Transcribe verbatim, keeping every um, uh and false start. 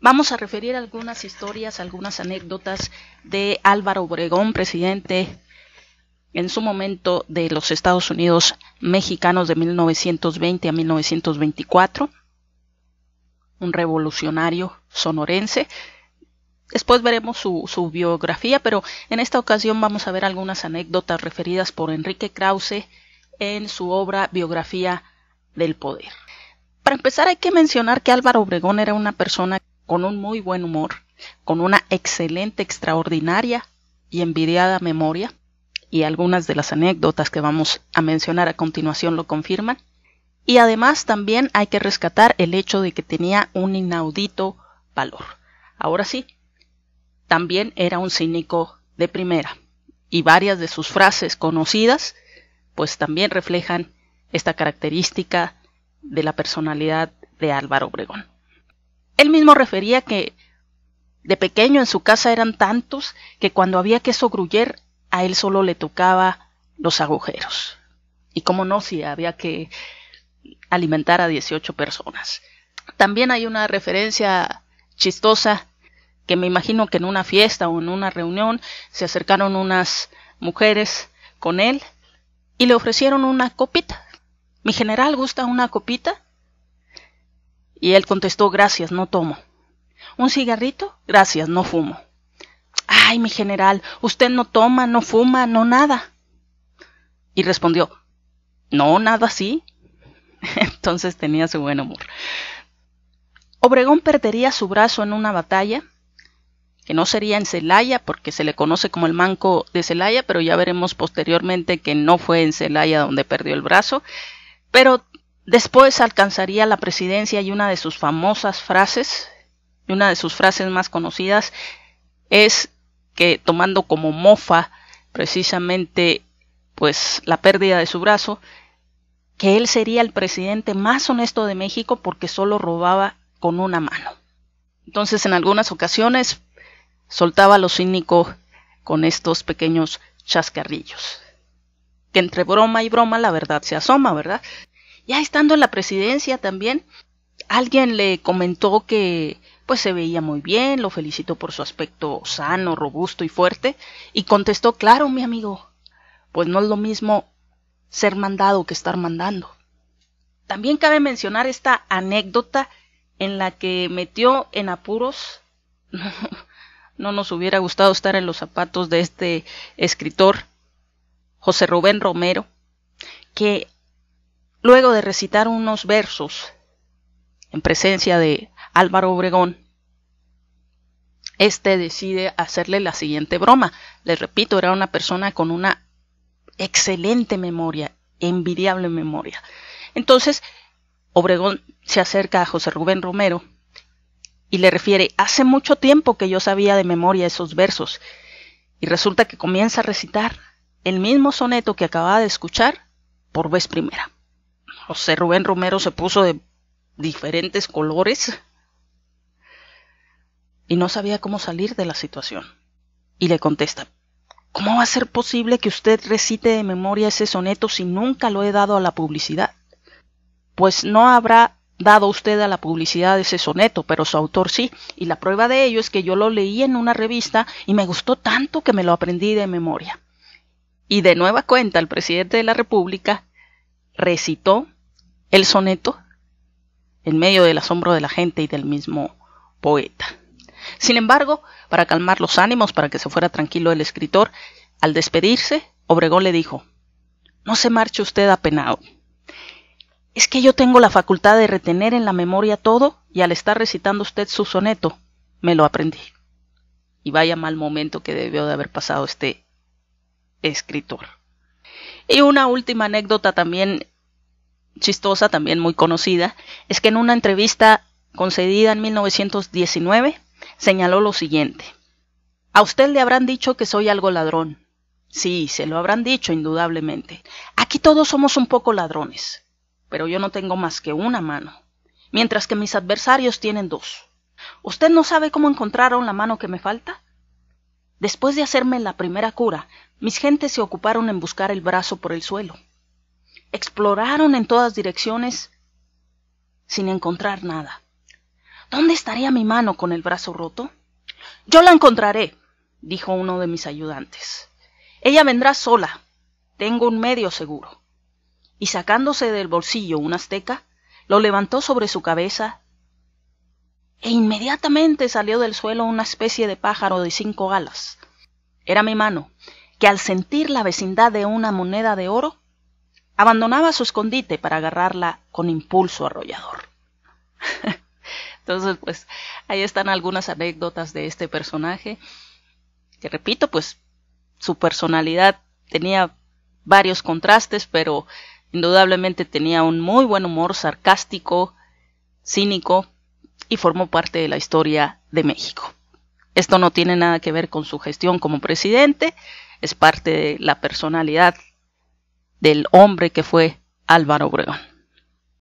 Vamos a referir algunas historias, algunas anécdotas de Álvaro Obregón, presidente en su momento de los Estados Unidos mexicanos de mil novecientos veinte a mil novecientos veinticuatro, un revolucionario sonorense. Después veremos su, su biografía, pero en esta ocasión vamos a ver algunas anécdotas referidas por Enrique Krauze en su obra Biografía del Poder. Para empezar, hay que mencionar que Álvaro Obregón era una persona con un muy buen humor, con una excelente, extraordinaria y envidiada memoria, y algunas de las anécdotas que vamos a mencionar a continuación lo confirman. Y además también hay que rescatar el hecho de que tenía un inaudito valor. Ahora sí, también era un cínico de primera, y varias de sus frases conocidas pues también reflejan esta característica de la personalidad de Álvaro Obregón. Él mismo refería que de pequeño en su casa eran tantos que cuando había que gruyere a él solo le tocaba los agujeros. Y cómo no, si había que alimentar a dieciocho personas. También hay una referencia chistosa que me imagino que en una fiesta o en una reunión se acercaron unas mujeres con él y le ofrecieron una copita. «¿Mi general gusta una copita?». Y él contestó: «Gracias, no tomo». «¿Un cigarrito?». «Gracias, no fumo». «Ay, mi general, usted no toma, no fuma, no nada». Y respondió: «No, nada sí». Entonces tenía su buen humor. Obregón perdería su brazo en una batalla, que no sería en Celaya, porque se le conoce como el Manco de Celaya, pero ya veremos posteriormente que no fue en Celaya donde perdió el brazo. Pero después alcanzaría la presidencia y una de sus famosas frases, y una de sus frases más conocidas, es que tomando como mofa precisamente pues la pérdida de su brazo, que él sería el presidente más honesto de México porque solo robaba con una mano. Entonces en algunas ocasiones soltaba lo cínico con estos pequeños chascarrillos, que entre broma y broma la verdad se asoma, ¿verdad? Ya estando en la presidencia también, alguien le comentó que pues se veía muy bien, lo felicitó por su aspecto sano, robusto y fuerte, y contestó: «Claro, mi amigo, pues no es lo mismo ser mandado que estar mandando». También cabe mencionar esta anécdota en la que metió en apuros, no nos hubiera gustado estar en los zapatos de este escritor, José Rubén Romero, que luego de recitar unos versos en presencia de Álvaro Obregón, este decide hacerle la siguiente broma. Les repito, era una persona con una excelente memoria, envidiable memoria. Entonces, Obregón se acerca a José Rubén Romero y le refiere: «Hace mucho tiempo que yo sabía de memoria esos versos». Y resulta que comienza a recitar el mismo soneto que acababa de escuchar por vez primera. José Rubén Romero se puso de diferentes colores y no sabía cómo salir de la situación, y le contesta: «¿Cómo va a ser posible que usted recite de memoria ese soneto si nunca lo he dado a la publicidad?». «Pues no habrá dado usted a la publicidad ese soneto, pero su autor sí, y la prueba de ello es que yo lo leí en una revista y me gustó tanto que me lo aprendí de memoria». Y de nueva cuenta el presidente de la República recitó el soneto en medio del asombro de la gente y del mismo poeta. Sin embargo, para calmar los ánimos, para que se fuera tranquilo el escritor, al despedirse, Obregón le dijo: «No se marche usted apenado. Es que yo tengo la facultad de retener en la memoria todo, y al estar recitando usted su soneto, me lo aprendí». Y vaya mal momento que debió de haber pasado este escritor. Y una última anécdota también chistosa, también muy conocida, es que en una entrevista concedida en mil novecientos diecinueve, señaló lo siguiente: «A usted le habrán dicho que soy algo ladrón. Sí, se lo habrán dicho indudablemente. Aquí todos somos un poco ladrones, pero yo no tengo más que una mano, mientras que mis adversarios tienen dos. ¿Usted no sabe cómo encontraron la mano que me falta? Después de hacerme la primera cura, mis gentes se ocuparon en buscar el brazo por el suelo. Exploraron en todas direcciones sin encontrar nada. ¿Dónde estaría mi mano con el brazo roto? Yo la encontraré, dijo uno de mis ayudantes. Ella vendrá sola. Tengo un medio seguro. Y sacándose del bolsillo una azteca, lo levantó sobre su cabeza e inmediatamente salió del suelo una especie de pájaro de cinco alas. Era mi mano, que al sentir la vecindad de una moneda de oro, abandonaba su escondite para agarrarla con impulso arrollador. Entonces, pues, ahí están algunas anécdotas de este personaje, que repito, pues, su personalidad tenía varios contrastes, pero indudablemente tenía un muy buen humor sarcástico, cínico, y formó parte de la historia de México. Esto no tiene nada que ver con su gestión como presidente, es parte de la personalidad del hombre que fue Álvaro Obregón.